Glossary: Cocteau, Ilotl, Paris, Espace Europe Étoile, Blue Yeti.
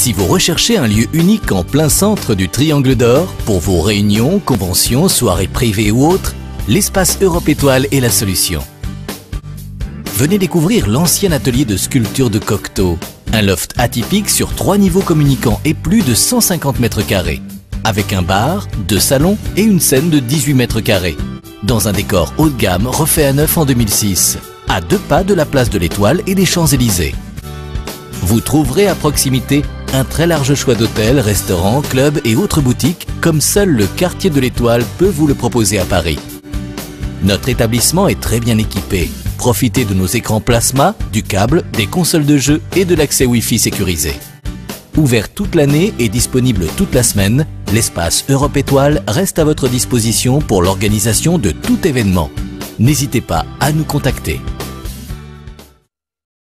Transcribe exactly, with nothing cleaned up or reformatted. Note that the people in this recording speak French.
Si vous recherchez un lieu unique en plein centre du Triangle d'Or, pour vos réunions, conventions, soirées privées ou autres, l'Espace Europe Étoile est la solution. Venez découvrir l'ancien atelier de sculpture de Cocteau, un loft atypique sur trois niveaux communiquants et plus de cent cinquante mètres carrés, avec un bar, deux salons et une scène de dix-huit mètres carrés, dans un décor haut de gamme refait à neuf en deux mille six, à deux pas de la place de l'Étoile et des Champs-Élysées. Vous trouverez à proximité un très large choix d'hôtels, restaurants, clubs et autres boutiques, comme seul le quartier de l'Étoile peut vous le proposer à Paris. Notre établissement est très bien équipé. Profitez de nos écrans plasma, du câble, des consoles de jeux et de l'accès Wi-Fi sécurisé. Ouvert toute l'année et disponible toute la semaine, l'espace Europe Étoile reste à votre disposition pour l'organisation de tout événement. N'hésitez pas à nous contacter.